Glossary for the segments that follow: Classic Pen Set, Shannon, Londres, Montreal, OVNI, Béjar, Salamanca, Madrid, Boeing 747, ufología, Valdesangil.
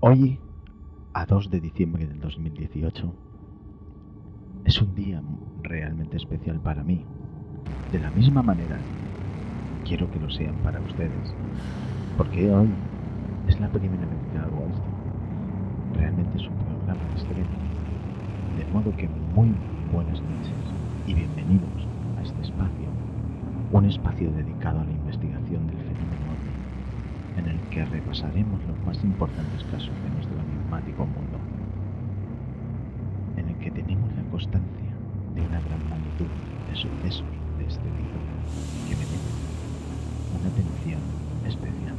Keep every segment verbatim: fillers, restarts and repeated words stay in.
Hoy, a dos de diciembre del dos mil dieciocho, es un día realmente especial para mí. De la misma manera, quiero que lo sean para ustedes, porque hoy es la primera vez que hago esto. Realmente es un programa excelente. De modo que muy buenas noches y bienvenidos a este espacio, un espacio dedicado a la investigación del fenómeno OVNI, en el que repasaremos los más importantes casos de nuestro enigmático mundo, en el que tenemos la constancia de una gran magnitud de sucesos de este tipo que merecen una atención especial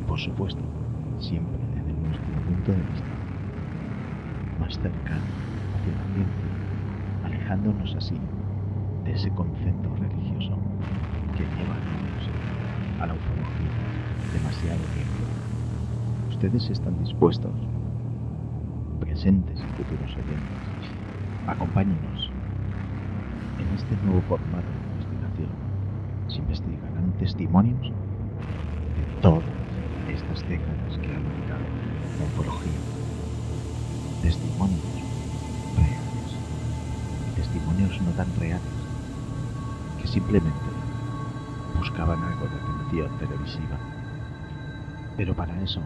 y, por supuesto, siempre desde nuestro punto de vista más cercano hacia la ciencia, alejándonos así de ese concepto religioso que lleva a la ufología demasiado tiempo. Ustedes están dispuestos, presentes y futuros oyentes, acompáñenos en este nuevo formato de investigación. Se investigarán testimonios de todas estas décadas que ha marcado la ufología. Testimonios reales, testimonios no tan reales, que simplemente buscaban algo de atención televisiva. Pero para eso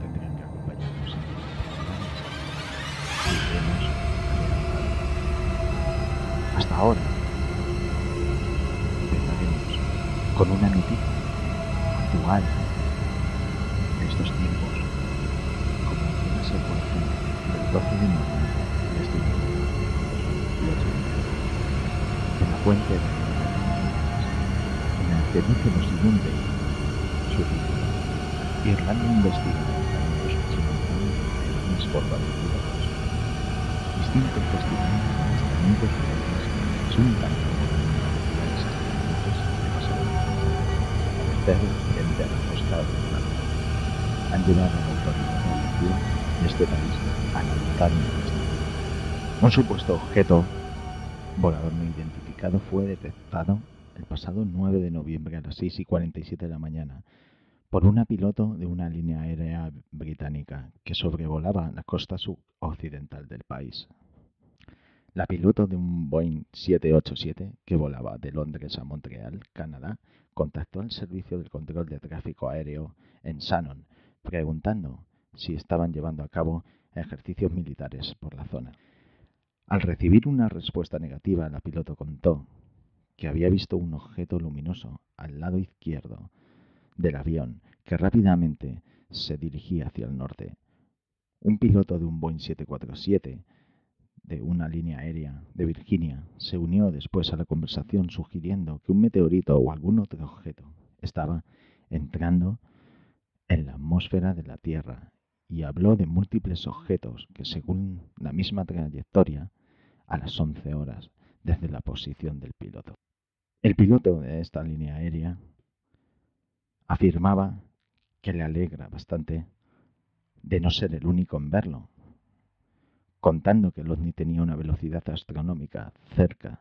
tendrán que acompañarnos en los programas que iremos adelantando. Hasta ahora empezaremos con una noticia actual de estos tiempos, como puede ser por ejemplo el doce de noviembre de este año dos mil ocho, en la fuente de te dice lo siguiente, su título: Irlanda investiga los cañones occidentales de ovnis por vagabundos. Distintos testimonios de avistamientos de ovnis resultan como comunidades extranjeras de pasado. Al estar frente a la costa de Irlanda, han llevado a la autoridad policial de este país a analizar la investigación. Un supuesto objeto volador no identificado fue detectado el pasado nueve de noviembre a las seis y cuarenta y siete de la mañana por una piloto de una línea aérea británica que sobrevolaba la costa suroccidental del país. La piloto de un Boeing siete ochenta y siete que volaba de Londres a Montreal, Canadá, contactó al servicio del control de tráfico aéreo en Shannon preguntando si estaban llevando a cabo ejercicios militares por la zona. Al recibir una respuesta negativa, la piloto contó que había visto un objeto luminoso al lado izquierdo del avión que rápidamente se dirigía hacia el norte. Un piloto de un Boeing siete cuatro siete de una línea aérea de Virginia se unió después a la conversación sugiriendo que un meteorito o algún otro objeto estaba entrando en la atmósfera de la Tierra y habló de múltiples objetos que, según la misma trayectoria, a las once horas desde la posición del piloto. El piloto de esta línea aérea afirmaba que le alegra bastante de no ser el único en verlo, contando que el ovni tenía una velocidad astronómica cerca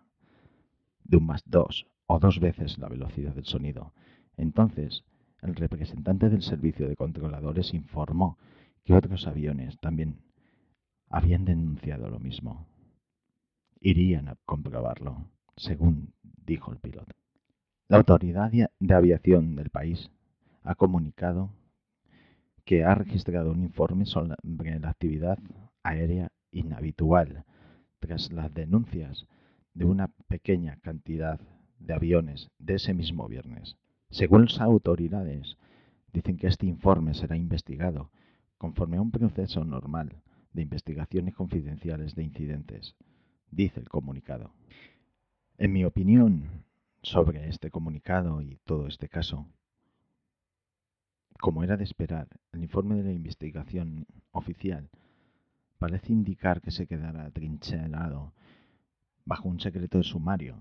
de un más dos o dos veces la velocidad del sonido. Entonces, el representante del servicio de controladores informó que otros aviones también habían denunciado lo mismo. Irían a comprobarlo, según dijo el piloto. La autoridad de aviación del país ha comunicado que ha registrado un informe sobre la actividad aérea inhabitual tras las denuncias de una pequeña cantidad de aviones de ese mismo viernes. Según las autoridades, dicen que este informe será investigado conforme a un proceso normal de investigaciones confidenciales de incidentes, dice el comunicado. En mi opinión sobre este comunicado y todo este caso, como era de esperar, el informe de la investigación oficial parece indicar que se quedará trincherado bajo un secreto de sumario,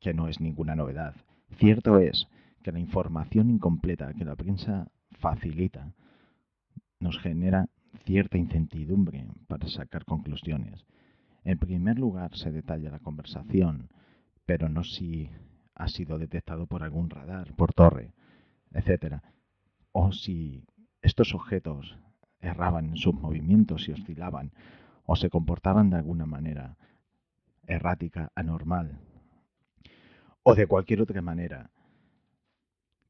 que no es ninguna novedad. Cierto es que la información incompleta que la prensa facilita nos genera cierta incertidumbre para sacar conclusiones. En primer lugar, se detalla la conversación, pero no si ha sido detectado por algún radar, por torre, etcétera, o si estos objetos erraban en sus movimientos y oscilaban, o se comportaban de alguna manera errática, anormal, o de cualquier otra manera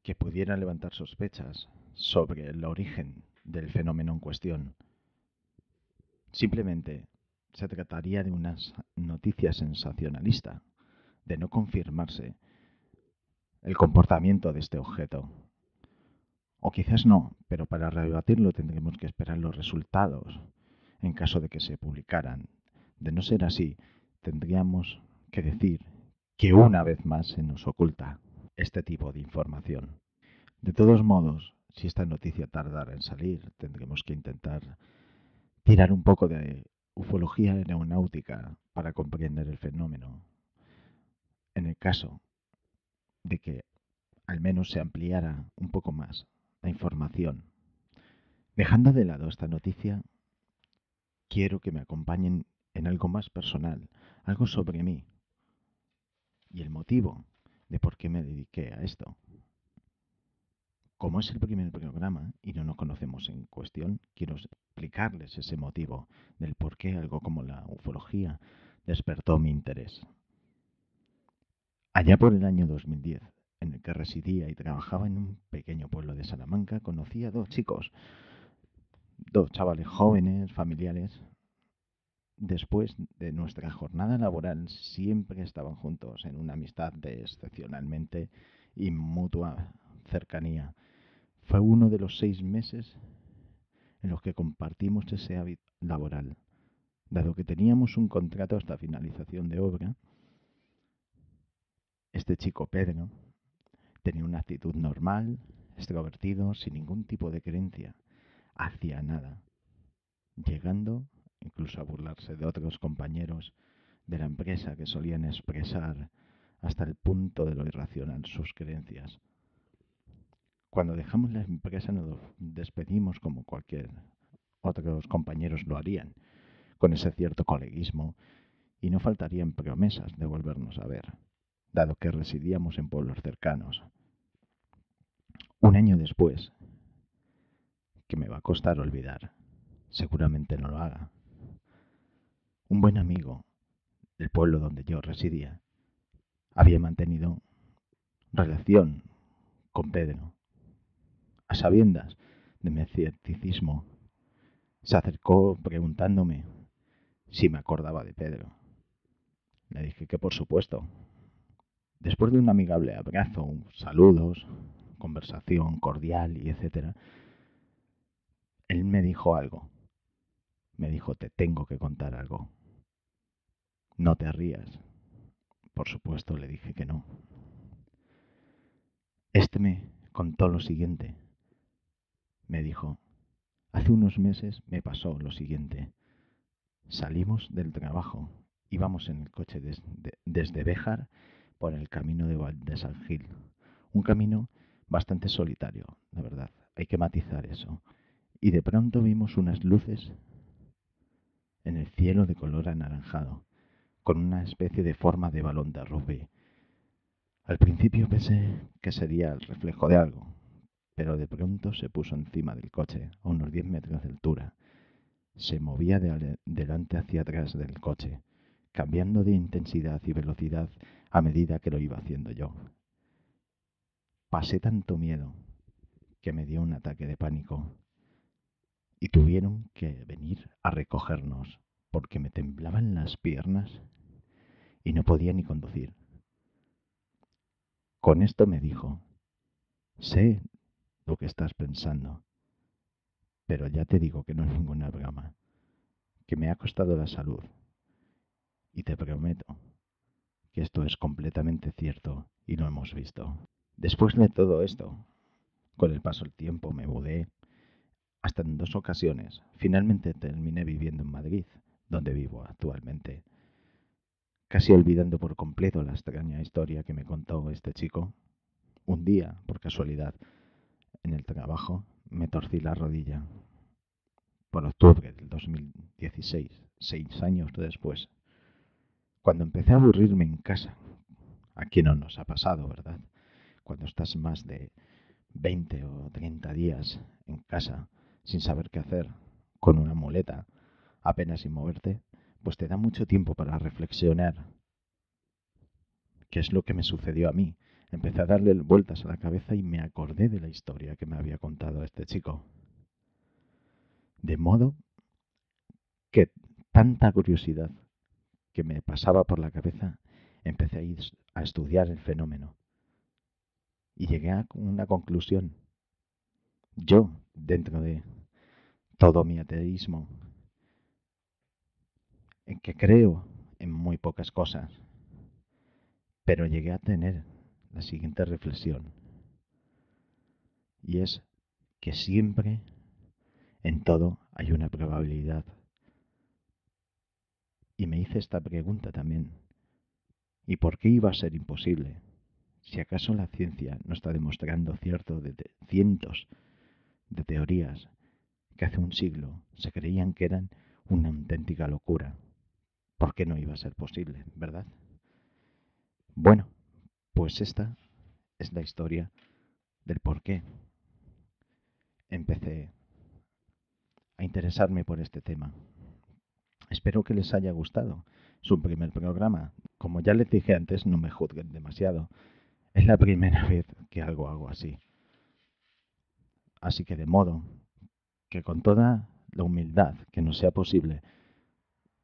que pudiera levantar sospechas sobre el origen del fenómeno en cuestión. Simplemente se trataría de una noticia sensacionalista, de no confirmarse el comportamiento de este objeto. O quizás no, pero para rebatirlo tendremos que esperar los resultados en caso de que se publicaran. De no ser así, tendríamos que decir que una vez más se nos oculta este tipo de información. De todos modos, si esta noticia tardara en salir, tendremos que intentar tirar un poco de ufología aeronáutica para comprender el fenómeno. En el caso de que al menos se ampliara un poco más la información. Dejando de lado esta noticia, quiero que me acompañen en algo más personal, algo sobre mí y el motivo de por qué me dediqué a esto. Como es el primer programa y no nos conocemos en cuestión, quiero explicarles ese motivo del por qué algo como la ufología despertó mi interés. Allá por el año dos mil diez, en el que residía y trabajaba en un pequeño pueblo de Salamanca, conocí a dos chicos, dos chavales jóvenes, familiares. Después de nuestra jornada laboral siempre estaban juntos en una amistad de excepcionalmente y mutua cercanía. Fue uno de los seis meses en los que compartimos ese hábito laboral. Dado que teníamos un contrato hasta finalización de obra, este chico Pedro tenía una actitud normal, extrovertido, sin ningún tipo de creencia hacia nada, llegando incluso a burlarse de otros compañeros de la empresa que solían expresar hasta el punto de lo irracional sus creencias. Cuando dejamos la empresa nos despedimos como cualquier otros compañeros lo harían, con ese cierto coleguismo, y no faltarían promesas de volvernos a ver, dado que residíamos en pueblos cercanos. Un año después, que me va a costar olvidar, seguramente no lo haga, un buen amigo del pueblo donde yo residía había mantenido relación con Pedro. A sabiendas de mi escepticismo, se acercó preguntándome si me acordaba de Pedro. Le dije que por supuesto. Después de un amigable abrazo, saludos, conversación cordial y etcétera, él me dijo algo. Me dijo, te tengo que contar algo. No te rías. Por supuesto le dije que no. Este me contó lo siguiente. Me dijo, hace unos meses me pasó lo siguiente. Salimos del trabajo, íbamos en el coche des, de, desde Béjar por el camino de Valdesangil. Un camino bastante solitario, la verdad, hay que matizar eso. Y de pronto vimos unas luces en el cielo de color anaranjado, con una especie de forma de balón de rugby. Al principio pensé que sería el reflejo de algo, pero de pronto se puso encima del coche, a unos diez metros de altura. Se movía de delante hacia atrás del coche, cambiando de intensidad y velocidad a medida que lo iba haciendo yo. Pasé tanto miedo que me dio un ataque de pánico y tuvieron que venir a recogernos porque me temblaban las piernas y no podía ni conducir. Con esto me dijo, sé lo que estás pensando, pero ya te digo que no es ninguna broma, que me ha costado la salud, y te prometo que esto es completamente cierto y lo hemos visto. Después de todo esto, con el paso del tiempo me mudé hasta en dos ocasiones. Finalmente terminé viviendo en Madrid, donde vivo actualmente, casi olvidando por completo la extraña historia que me contó este chico. Un día, por casualidad, en el trabajo me torcí la rodilla. Por octubre del dos mil dieciséis, seis años después, cuando empecé a aburrirme en casa, a quién no nos ha pasado, ¿verdad? Cuando estás más de veinte o treinta días en casa sin saber qué hacer, con una muleta, apenas sin moverte, pues te da mucho tiempo para reflexionar. ¿Qué es lo que me sucedió a mí? Empecé a darle vueltas a la cabeza y me acordé de la historia que me había contado este chico. De modo que tanta curiosidad que me pasaba por la cabeza, empecé a, ir a estudiar el fenómeno. Y llegué a una conclusión. Yo, dentro de todo mi ateísmo, en que creo en muy pocas cosas, pero llegué a tener la siguiente reflexión. Y es que siempre, en todo, hay una probabilidad. Y me hice esta pregunta también. ¿Y por qué iba a ser imposible? Si acaso la ciencia no está demostrando cierto de te- cientos de teorías que hace un siglo se creían que eran una auténtica locura. ¿Por qué no iba a ser posible, verdad? Bueno, pues esta es la historia del por qué empecé a interesarme por este tema. Espero que les haya gustado su primer programa. Como ya les dije antes, no me juzguen demasiado. Es la primera vez que algo hago así. Así que de modo que con toda la humildad que nos sea posible,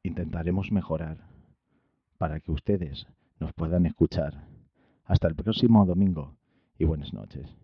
intentaremos mejorar para que ustedes nos puedan escuchar. Hasta el próximo domingo y buenas noches.